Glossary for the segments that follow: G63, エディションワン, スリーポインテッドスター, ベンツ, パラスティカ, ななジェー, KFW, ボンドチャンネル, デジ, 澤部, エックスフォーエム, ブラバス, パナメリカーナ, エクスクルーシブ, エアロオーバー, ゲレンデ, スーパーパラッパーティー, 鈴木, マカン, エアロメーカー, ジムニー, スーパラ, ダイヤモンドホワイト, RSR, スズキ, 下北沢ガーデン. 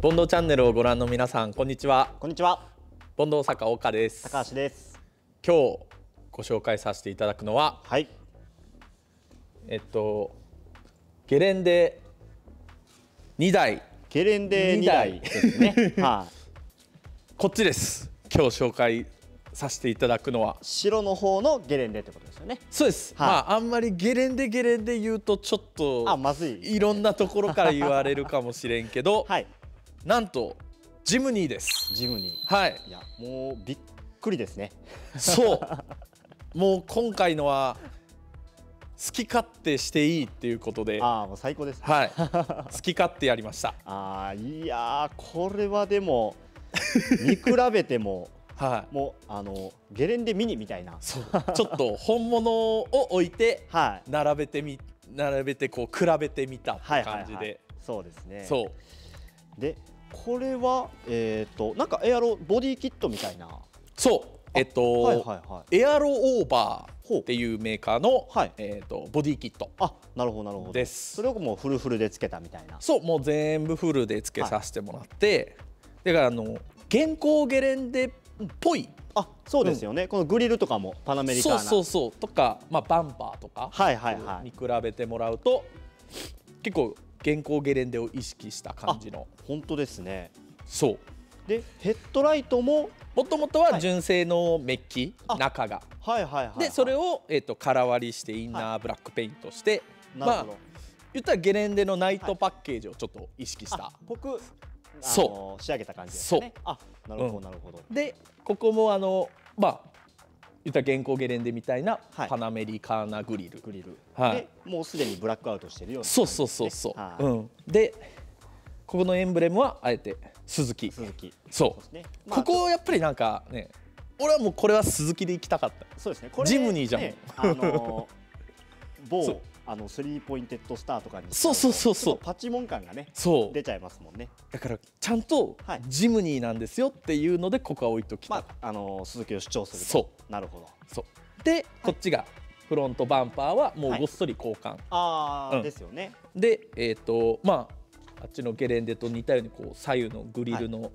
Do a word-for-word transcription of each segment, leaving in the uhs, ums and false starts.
ボンドチャンネルをご覧の皆さん、こんにちは。こんにちは。ボンド大阪岡です。高橋です。今日ご紹介させていただくのは、はい、えっとゲレンデにだい、ゲレンデにだいですね。はい。こっちです。今日紹介させていただくのは白の方のゲレンデってことですよね。そうです。はい、まああんまりゲレンデゲレンデ言うとちょっとあまずい、ね、いろんなところから言われるかもしれんけど、はい、なんとジムニーです。ジムニー。はい。いやもうびっくりですね。そう。もう今回のは好き勝手していいっていうことで。ああもう最高です、ね。はい。好き勝手やりました。ああいやーこれはでも見比べても。はい、もうあのゲレンデミニみたいなそうちょっと本物を置いて並べてみ、並べてこう比べてみたって感じで、そうですね。そうでこれは、えー、となんかエアロボディキットみたいな、そうえっ、ー、とエアロオーバーっていうメーカーの、はい、えー、とボディキット、あなるほどなるほどです。それをもうフルフルでつけたみたいな、そうもう全部フルでつけさせてもらって、はい、だからあの現行ゲレンデぽい、あそうですよね、うん、このグリルとかもパナメリカーナそうそうそうとか、まあ、バンパーとかに比べてもらうと結構現行ゲレンデを意識した感じの、本当ですね。そうでヘッドライトももともとは純正のメッキ、はい、中がでそれを、えー、と空割りしてインナーブラックペイントして、はい、まあ言ったらゲレンデのナイトパッケージをちょっと意識した。そう仕上げた感じですね。あ、なるほどなるほど。でここもあのまあ言った現行ゲレンデみたいなパナメリカーナグリル。グリル。はい。もうすでにブラックアウトしてるような。そうそうそうそう。うん。でここのエンブレムはあえて鈴木。鈴木。そう。ここやっぱりなんかね、俺はもうこれは鈴木で行きたかった。そうですね。ジムニーじゃん。あの某あのスリーポインテッドスターとかにそうそうそうそうパチモン感がね出ちゃいますもんね。だからちゃんとジムニーなんですよっていうのでここは置いときた、まあ、あの鈴木を主張すると。そうなるほど。そうで、はい、こっちがフロントバンパーはもうごっそり交換、はい、ああ、うん、ですよね。でえっ、ー、とまああっちのゲレンデと似たようにこう左右のグリルの、はい、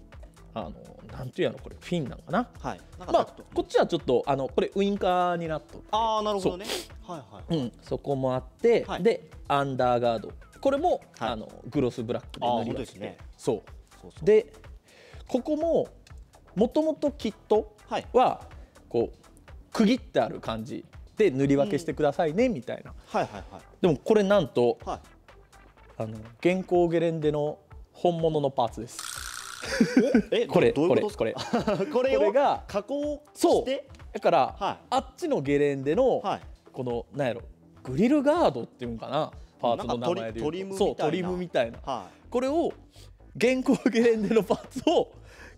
あのなんていうのこれフィンなんかな。はい。まあこっちはちょっとあのこれウインカーになっとって。ああなるほどね。はいはい。うんそこもあって、はい、でアンダーガードこれも、はい、あのグロスブラックで塗りがして。ああそうですね。そう。そうそうでここももともとキットはこう区切ってある感じで塗り分けしてくださいね、うん、みたいな。はいはいはい。でもこれなんと、はい、あの現行ゲレンデの本物のパーツです。えこれこれこれこれが加工して、だからあっちのゲレンデのこのなんやろグリルガードっていうんかな、パーツの名前で言うとそうトリムみたいな、これを現行ゲレンデのパーツを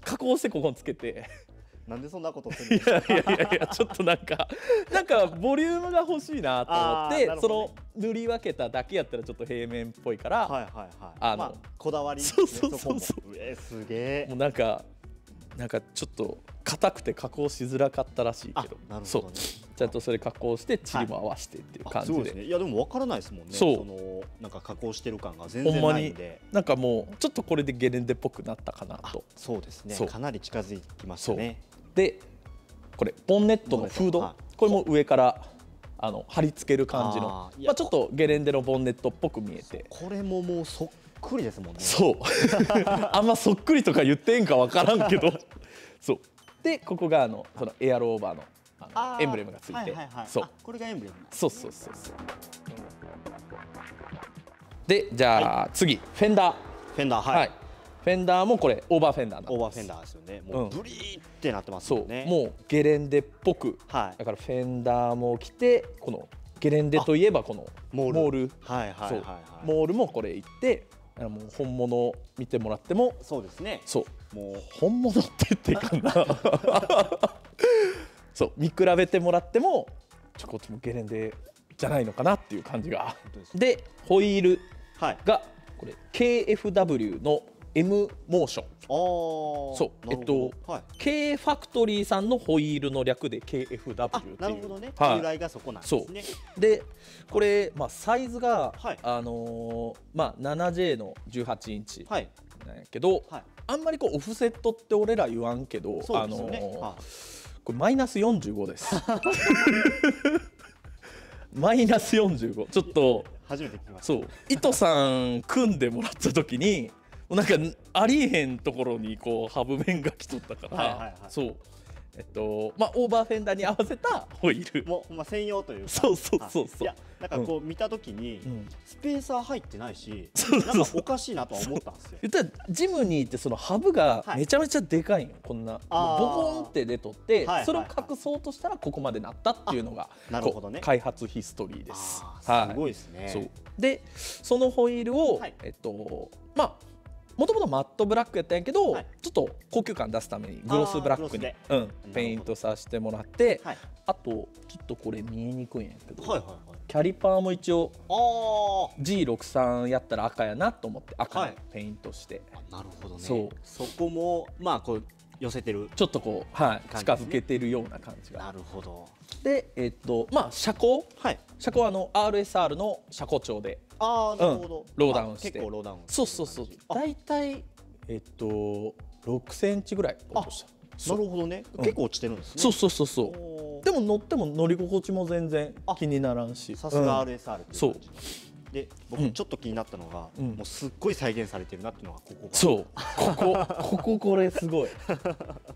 加工してここにつけて。なんでそんなことするんですか。いやいやいやちょっとなんかなんかボリュームが欲しいなと思って、その塗り分けただけやったらちょっと平面っぽいから、あのこだわりそうそうそうそう、えすげえ、もうなんかなんかちょっと硬くて加工しづらかったらしいけど、そうちゃんとそれ加工してチリも合わせてっていう感じで、いやでも分からないですもんね、そのなんか加工してる感が全然ないんで、なんかもうちょっとこれでゲレンデっぽくなったかなと。そうですね、かなり近づきましたね。でこれボンネットのフード、これも上からあの貼り付ける感じの、まあちょっとゲレンデのボンネットっぽく見えて、これももうそっくりですもんね。そうあんまそっくりとか言ってんか分からんけどそうでここがあのそのエアローバーのあのエンブレムがついて、そうこれがエンブレム、そうそうそうそう。でじゃあ次フェンダー、フェンダーはい、フェンダーもこれオーバーフェンダーな、オーバーフェンダーですよね。もうブリーってなってますよね。そうもうゲレンデっぽく、だからフェンダーも来て、このゲレンデといえばこのモール、はいはいはい、モールもこれ行って、もう本物見てもらってもそうですね。そうもう本物って言っていいかな。そう見比べてもらってもちょこっとゲレンデじゃないのかなっていう感じが。でホイールがこれ ケーエフダブリュー のM モーション、そうえっと K ファクトリーさんのホイールの略で ケーエフダブリュー っていう、なるほどね、由来がそこなんですね。でこれまあサイズがあのまあ ななジェー のじゅうはちインチなんやけど、はい、あんまりこうオフセットって俺ら言わんけど、あのこれマイナスよんじゅうごです。マイナスよんじゅうご、ちょっと初めて聞きました。そう、糸さん組んでもらった時になんかありえへんところにこうハブ面が来とったから、そうえっとまあオーバーフェンダーに合わせたホイールも、まあ、専用というか、そうそうそうそう、いやなんかこう見た時にスペーサー入ってないし、うん、なんかおかしいなとは思ったんですよ。言ったらジムニーってそのハブがめちゃめちゃでかいんよ、こんなボコンって出とって、それを隠そうとしたらここまでなったっていうのが開発ヒストリーです。すごいですね。はい、そうでそのホイールを、はい、えっとまあもともとマットブラックやったんやけど、はい、ちょっと高級感出すためにグロスブラックに、うん、ペイントさせてもらって、はい、あとちょっとこれ見えにくいんやけど、キャリパーも一応 ジーろくじゅうさん やったら赤やなと思って赤にペイントして、はい、なるほどね。そう、そこもまあこう寄せてる、ちょっとこう、はいね、近づけてるような感じが。なるほど。でえー、っとまあ車高、はい、車高はあの アールエスアール の車高調で。あーなるほど、うん、ローダウンして結構ローダウン、そうそうそう、大体えっとろくセンチぐらい落とした。なるほどね、うん、結構落ちてるんですね。そうそうそうそう。でも乗っても乗り心地も全然気にならんし、さすが アールエスアール っていう感じ、うん、で僕ちょっと気になったのが、うん、もうすっごい再現されてるなっていうのがここが、そうこここここれすごい。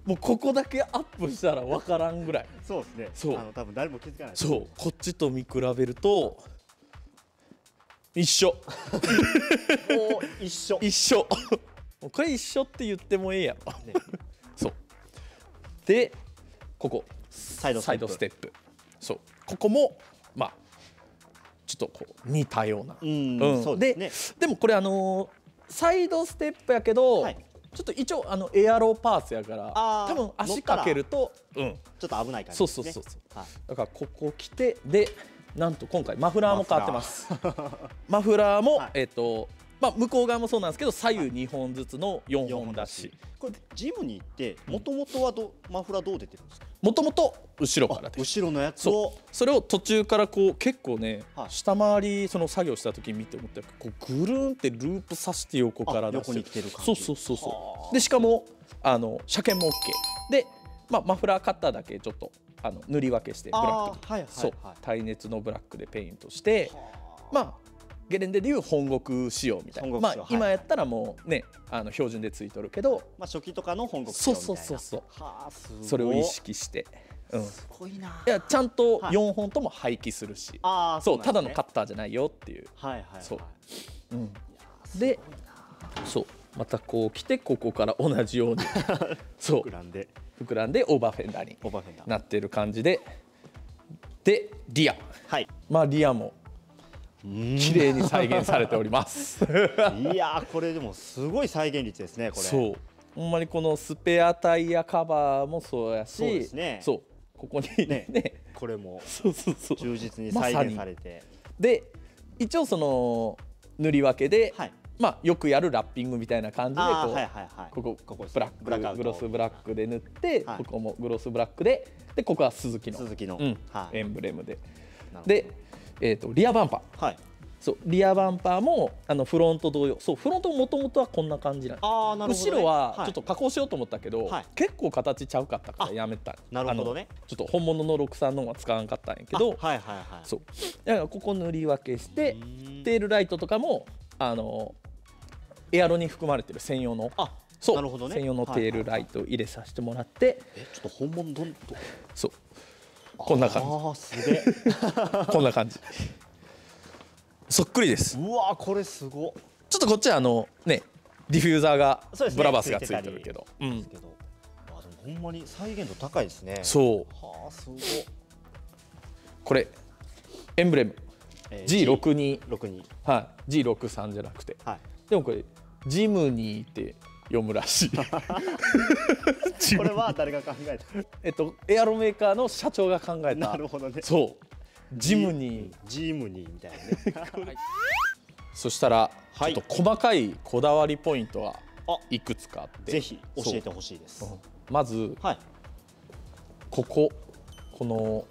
もうここだけアップしたら分からんぐらい。そうですね、そうあの多分誰も気づかないです、ね、そうこっちと見比べると一緒。もう一緒一緒。これ一緒って言ってもええやろ、ね、そうでここサイドステップ、 サイドステップそうここもまあちょっとこう似たような、うん、で、ね、でもこれあのー、サイドステップやけど、はい、ちょっと一応あのエアロパースやから多分足かけると、うん、ちょっと危ない感じですね。そうそうそうそう、はい、だからここ来てでなんと今回マフラーも変わってます。マフラーも、はい、えっとまあ向こう側もそうなんですけど左右にほんずつのよんほん出し。これジムに行ってもともとはどマフラーどう出てるんですか？もともと後ろからで、後ろのやつを そ, それを途中からこう結構ね、はい、下回りその作業した時見て思ったらこうぐるんってループさせて横から出してる感じ。そうそうそうそうでしかもあの車検も OK で、まあ、マフラーカッターだけちょっとあの塗り分けしてブラックに、そう耐熱のブラックでペイントして、まあゲレンデでいう本国仕様みたいな、まあ今やったらもうねあの標準でついとるけど、まあ初期とかの本国仕様みたいな、そうそうそうそう、それを意識して、うん、すごいな。いやちゃんとよんほんとも廃棄するし、そうただのカッターじゃないよっていう、はいはいそう、でそうまたこう来てここから同じようにそう膨らんで膨らんでオーバーフェンダーになってる感じで、でリア、はい、まあリアも綺麗に再現されております。いやこれでもすごい再現率ですねこれ。そうほんまにこのスペアタイヤカバーもそうやし、そうですね。そうここにねこれもそうそうそう充実に再現されて、で一応その塗り分けで、はい。まあよくやるラッピングみたいな感じでここブラックグロスブラックで塗って、はい、ここもグロスブラックで、でここはスズキのエンブレムで、で、えー、とリアバンパー、はい、そうリアバンパーもあのフロント同様、そうフロントももともとはこんな感じなんです。あー、なるほどね。後ろはちょっと加工しようと思ったけど、はい、結構形ちゃうかったからやめた。なるほどね。ちょっと本物のろくじゅうさんの方は使わなかったんやけど、はいはいはい、そうだからここ塗り分けして、テールライトとかもあのエアロに含まれてる専用の、あ、そう、なるほどね、専用のテールライトを入れさせてもらって、え、ちょっと本物どんどん、そうこんな感じ、あ、すげえこんな感じ、そっくりです。うわこれすご。ちょっとこっちはあのねディフューザーが、そうですね、ブラバスがついてるけど、うん。あ、でもほんまに再現度高いですね。そう。はあ、すごい。これエンブレム。ジーろくじゅうに、はい、ジーろくじゅうさん じゃなくて、はい、でもこれジムニーって読むらしい。これは誰が考えた？えっとエアロメーカーの社長が考えた。なるほどね。そう、ジムニー、ジムニーみたいなね。そしたら、はい、ちょっと細かいこだわりポイントはいくつかあって、ぜひ教えてほしいです。うん、まず、はい、こここの。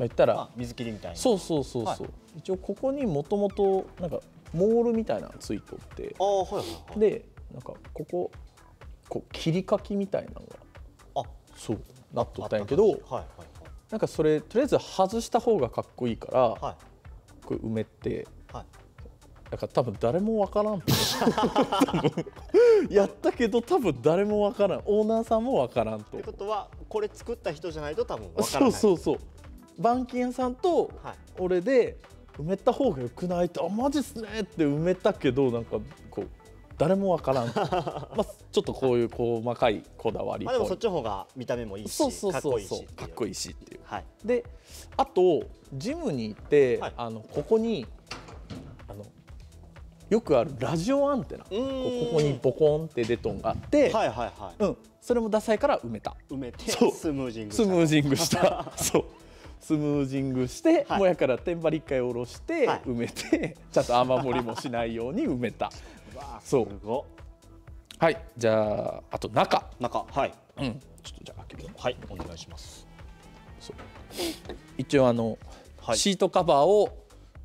言ったら水切りみたいな、そうそうそうそう、はい、一応ここにもともとなんかモールみたいなのついとって、あ、はいはいはい、でなんかこここう切り欠きみたいなのがそうなっとったんやけど、なんかそれとりあえず外した方がかっこいいから、はい、これ埋めて、はい、だから多分誰もわからんやったけど多分誰もわからん、オーナーさんもわからんと。ってことはこれ作った人じゃないと多分わからない。そうそうそう、板金屋さんと俺で埋めた方がよくないって、はい、あマジっすねって埋めたけど、なんかこう誰もわからんまあちょっとこういう細かいこだわり、まあでもそっちの方が見た目もいいしかっこいいしかっこいいしっていう、はい、であとジムに行って、はい、あのここにあのよくあるラジオアンテナ、ここにボコンって出とんがあって、それもダサいから埋めた。埋めてスムージングした。スムージングした。そう、スムージングして、もやから天張り一回下ろして埋めて、ちゃんと雨漏りもしないように埋めた。そう。はい、じゃああと中。中、はい。うん。ちょっとじゃあ開ける。はい、お願いします。そう。一応あのシートカバーを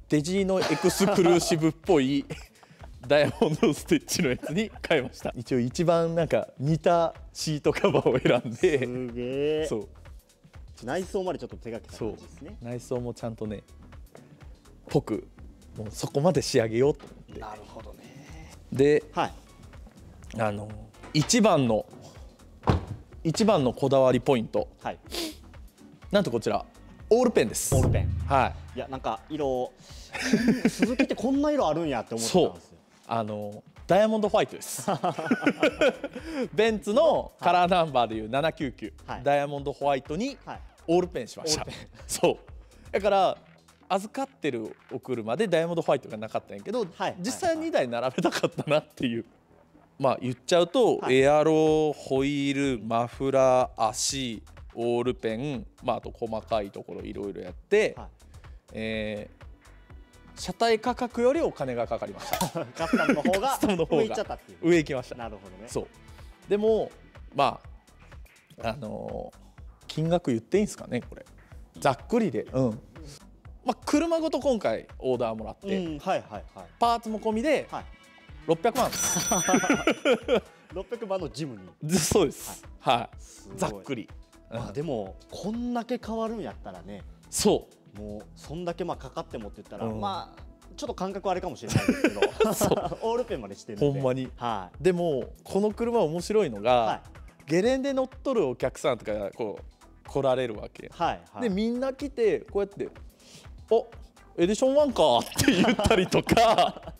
デジのエクスクルーシブっぽい。ダイヤモンドステッチのやつに変えました。一応一番なんか似たシートカバーを選んで。すげえ。そう。内装までちょっと手がけた感じですね。内装もちゃんとね。ぽく。もうそこまで仕上げようと思って。なるほどね。で。はい。あの。一番の。一番のこだわりポイント。はい。なんとこちら。オールペンです。オールペン。はい。いや、なんか色。鈴木ってこんな色あるんやって思ってたんですよ。あのダイヤモンドホワイトですベンツのカラーナンバーでいうななきゅうきゅう、はい、ダイヤモンドホワイトにオールペンしました、はい、そうだから預かってるお車でダイヤモンドホワイトがなかったんやけど、はい、実際にだい並べたかったなっていう、まあ言っちゃうと、はい、エアロホイールマフラー足オールペン、まあ、あと細かいところいろいろやって、はい、えー車体価格よりお金がかかりました。カスタムの方が上行っちゃったっていう。上行きました。なるほどね。そう。でもまああのー、金額言っていいんですかねこれ。ざっくりで、うん。まあ車ごと今回オーダーもらって、うん、はいはいはい。パーツも込みでろっぴゃくまん。ろっぴゃくまんのジムに。そうです。はい。はい、ざっくり。まあでもこんだけ変わるんやったらね。そう。もうそんだけまあかかってもって言ったら、うん、まあちょっと感覚はあれかもしれないですけどオールペンまでしてるんでほんまに、はい、でもこの車面白いのが、はい、ゲレンデ乗っとるお客さんとかこう来られるわけ、はいはい、でみんな来てこうやって「あエディションワンか」って言ったりとか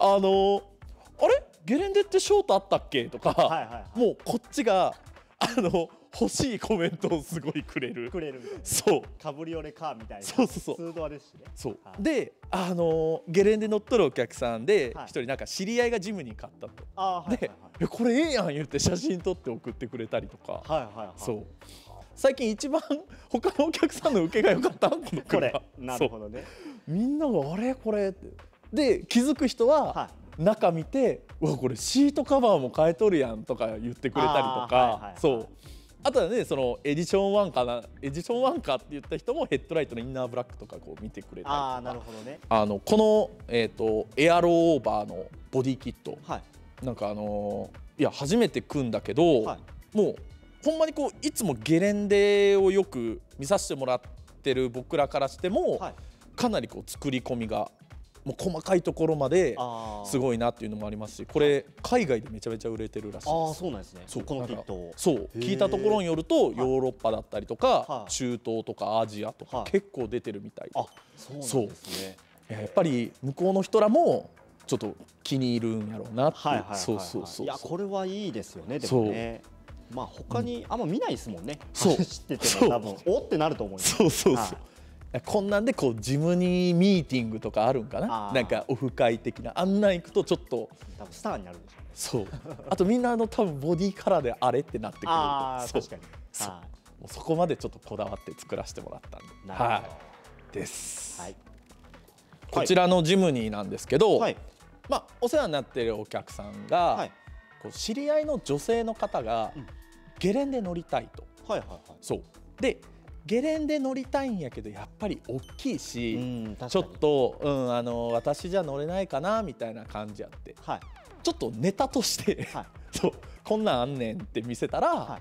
あのー「あれゲレンデってショートあったっけ?」とかもうこっちがあの。欲しいコメントをすごいくれる。くれるみたいな。そう。カブリオレカーみたいな。そうそうそう。ツードアですしね。そう。で、あのゲレンデ乗っとるお客さんで一人なんか知り合いがジムに買ったと。で、これええやん言って写真撮って送ってくれたりとか。はいはいはい。そう。最近一番他のお客さんの受けが良かったこのこれ。なるほどね。みんながあれこれってで気づく人は中見て、うわこれシートカバーも変えとるやんとか言ってくれたりとか。そう。あとはね、そのエディションワンかなエディションワンかって言った人もヘッドライトのインナーブラックとかこう見てくれたりとか、あ、なるほどね、あのこの、えー、とエアローオーバーのボディキット、はい、なんかあのー、いや初めて組んだけど、はい、もうほんまにこういつもゲレンデをよく見させてもらってる僕らからしても、はい、かなりこう作り込みがもう細かいところまですごいなっていうのもありますし、これ海外でめちゃめちゃ売れてるらしいです。ああ、そうなんですね。そう、このキット。そう、聞いたところによるとヨーロッパだったりとか中東とかアジアとか結構出てるみたい。あ、そうなんですね。やっぱり向こうの人らもちょっと気に入るんやろうなって。そうそうそう。いや、これはいいですよね。でもね、まあ他にあんま見ないですもんね。そう。知ってても多分おってなると思います。そうそうそう。こんなんでこうジムニーミーティングとかあるんかな、なんかオフ会的なあんなん行くとちょっと多分スターになるんでしょうね。そうあとみんなあの多分ボディカラーであれってなってくると、あ確かに そ, うそこまでちょっとこだわって作らせてもらったんで、はい、です、はい、こちらのジムニーなんですけど、はい、まあお世話になっているお客さんが、はい、こう知り合いの女性の方がゲレンデ乗りたいと。そうでゲレンデ乗りたいんやけどやっぱり大きいし、ちょっと、うん、あの私じゃ乗れないかなみたいな感じやって、はい、ちちょっとネタとして、はい、そうこんなんあんねんって見せたら、は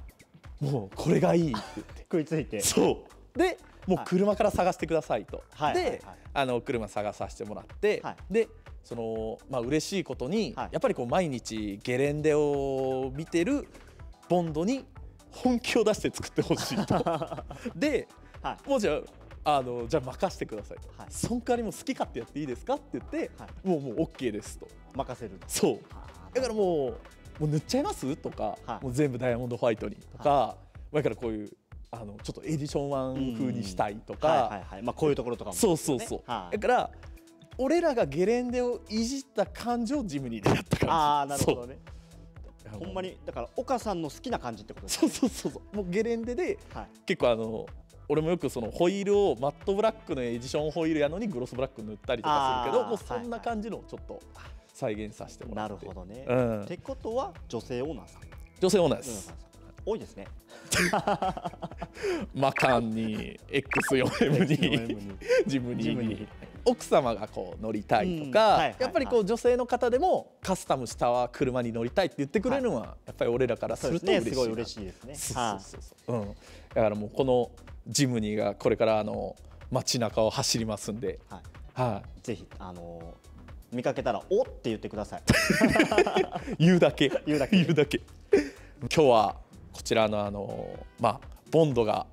い、もうこれがいいって言って食いついて、そうでもう車から探してくださいと、はい、であの車探させてもらって、はい、でそのまあ嬉しいことに、はい、やっぱりこう毎日ゲレンデを見てるボンドに本気を出して作ってほしいとで、はい、もうじゃあ、あの、じゃあ任せてくださいと、はい、その代わりも好き勝手やっていいですかって言って、はい、もうもう OK ですと任せる、そうだからもう、もう塗っちゃいますとか、はい、もう全部ダイヤモンドホワイトにとか、はい、だからこういうあのちょっとエディションいち風にしたいとか、こういうところとかも、ね、そうそうそう、はい、だから俺らがゲレンデをいじった感じをジムニーでやった感じ。あー、なるほどね。ほんまにだから岡さんの好きな感じってことですね。そうそうそう、もうゲレンデで、はい、結構あの俺もよくそのホイールをマットブラックのエディションホイールやのにグロスブラック塗ったりとかするけど、もうそんな感じのちょっと再現させてもらって、なるほどね、うん、ってことは女性オーナーさん、女性オーナーです、多いですねマカンに エックスフォーエム にジムに奥様がこう乗りたいとか、やっぱりこう女性の方でもカスタムした車に乗りたいって言ってくれるのはやっぱり俺らからすると嬉しい、すごい嬉しいですね。だからもうこのジムニーがこれからあの街中を走りますんで、ぜひあの見かけたら「おっ！」って言ってください言うだけ言うだけ言うだけ。今日はこちらのあのまあボンドが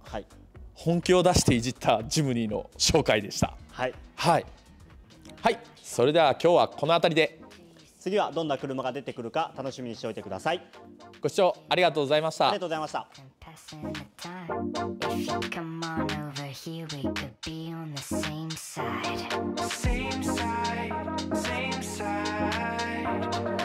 本気を出していじったジムニーの紹介でした。はいはいはい、それでは今日はこの辺りで、次はどんな車が出てくるか楽しみにしておいてください。ご視聴ありがとうございました。ありがとうございました。